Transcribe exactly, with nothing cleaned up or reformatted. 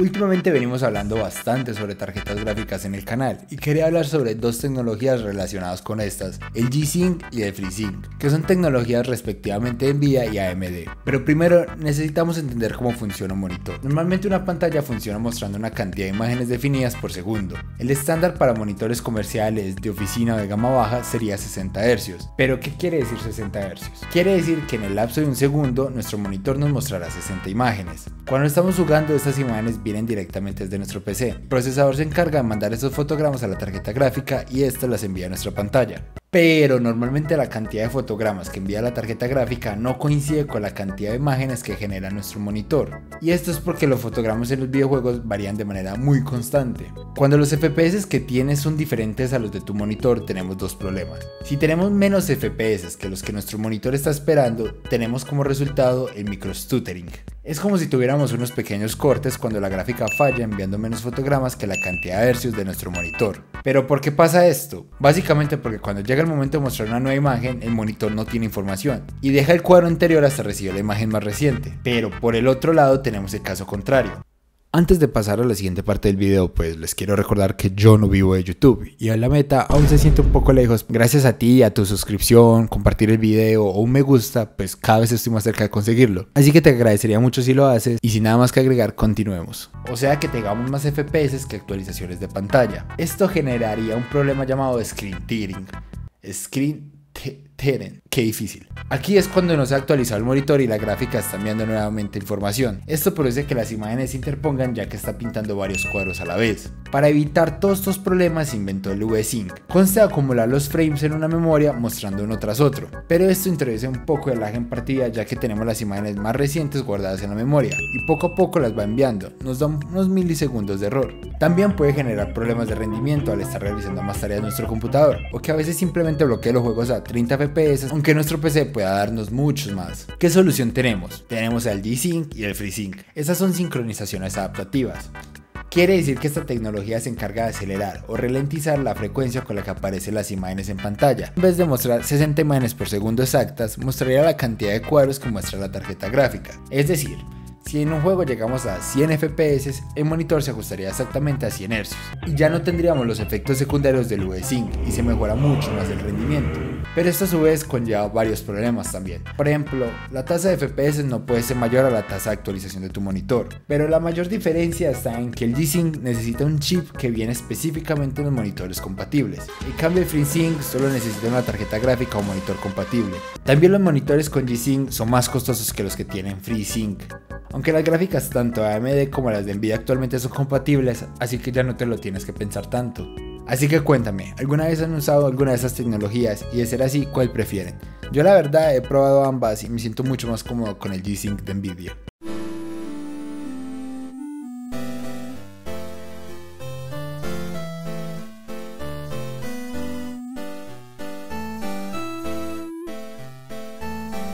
Últimamente venimos hablando bastante sobre tarjetas gráficas en el canal y quería hablar sobre dos tecnologías relacionadas con estas, el G-Sync y el FreeSync, que son tecnologías respectivamente de Nvidia y A M D. Pero primero necesitamos entender cómo funciona un monitor. Normalmente una pantalla funciona mostrando una cantidad de imágenes definidas por segundo. El estándar para monitores comerciales de oficina o de gama baja sería sesenta hercios. ¿Pero qué quiere decir sesenta hercios? Quiere decir que en el lapso de un segundo nuestro monitor nos mostrará sesenta imágenes. Cuando estamos jugando, estas imágenes vienen directamente desde nuestro P C. El procesador se encarga de mandar esos fotogramas a la tarjeta gráfica y esta las envía a nuestra pantalla. Pero normalmente la cantidad de fotogramas que envía la tarjeta gráfica no coincide con la cantidad de imágenes que genera nuestro monitor. Y esto es porque los fotogramas en los videojuegos varían de manera muy constante. Cuando los F P S que tienes son diferentes a los de tu monitor, tenemos dos problemas. Si tenemos menos F P S que los que nuestro monitor está esperando, tenemos como resultado el microstuttering. Es como si tuviéramos unos pequeños cortes cuando la gráfica falla enviando menos fotogramas que la cantidad de hercios de nuestro monitor. ¿Pero por qué pasa esto? Básicamente porque cuando llega el momento de mostrar una nueva imagen, el monitor no tiene información y deja el cuadro anterior hasta recibir la imagen más reciente. Pero por el otro lado tenemos el caso contrario. Antes de pasar a la siguiente parte del video, pues les quiero recordar que yo no vivo de YouTube y a la meta aún se siente un poco lejos. Gracias a ti, a tu suscripción, compartir el video o un me gusta, pues cada vez estoy más cerca de conseguirlo. Así que te agradecería mucho si lo haces y sin nada más que agregar, continuemos. O sea que tengamos más F P S que actualizaciones de pantalla. Esto generaría un problema llamado screen tearing. Screen tearing. Qué difícil. Aquí es cuando no se ha actualizado el monitor y la gráfica está enviando nuevamente información. Esto produce que las imágenes se interpongan ya que está pintando varios cuadros a la vez. Para evitar todos estos problemas se inventó el V-Sync. Consta de acumular los frames en una memoria mostrando uno tras otro. Pero esto introduce un poco de lag en partida ya que tenemos las imágenes más recientes guardadas en la memoria y poco a poco las va enviando. Nos da unos milisegundos de error. También puede generar problemas de rendimiento al estar realizando más tareas en nuestro computador o que a veces simplemente bloquee los juegos a treinta F P S aunque nuestro P C pueda darnos muchos más. ¿Qué solución tenemos? Tenemos al G-Sync y el FreeSync. Estas son sincronizaciones adaptativas. Quiere decir que esta tecnología se encarga de acelerar o ralentizar la frecuencia con la que aparecen las imágenes en pantalla. En vez de mostrar sesenta imágenes por segundo exactas, mostraría la cantidad de cuadros que muestra la tarjeta gráfica. Es decir, si en un juego llegamos a cien F P S, el monitor se ajustaría exactamente a cien hercios y ya no tendríamos los efectos secundarios del V-Sync y se mejora mucho más el rendimiento. Pero esto a su vez conlleva varios problemas también. Por ejemplo, la tasa de F P S no puede ser mayor a la tasa de actualización de tu monitor, pero la mayor diferencia está en que el G-Sync necesita un chip que viene específicamente en los monitores compatibles. En cambio el FreeSync solo necesita una tarjeta gráfica o monitor compatible. También los monitores con G-Sync son más costosos que los que tienen FreeSync. Aunque las gráficas tanto A M D como las de Nvidia actualmente son compatibles, así que ya no te lo tienes que pensar tanto. Así que cuéntame, ¿alguna vez han usado alguna de esas tecnologías? Y de ser así, ¿cuál prefieren? Yo la verdad he probado ambas y me siento mucho más cómodo con el G-Sync de Nvidia.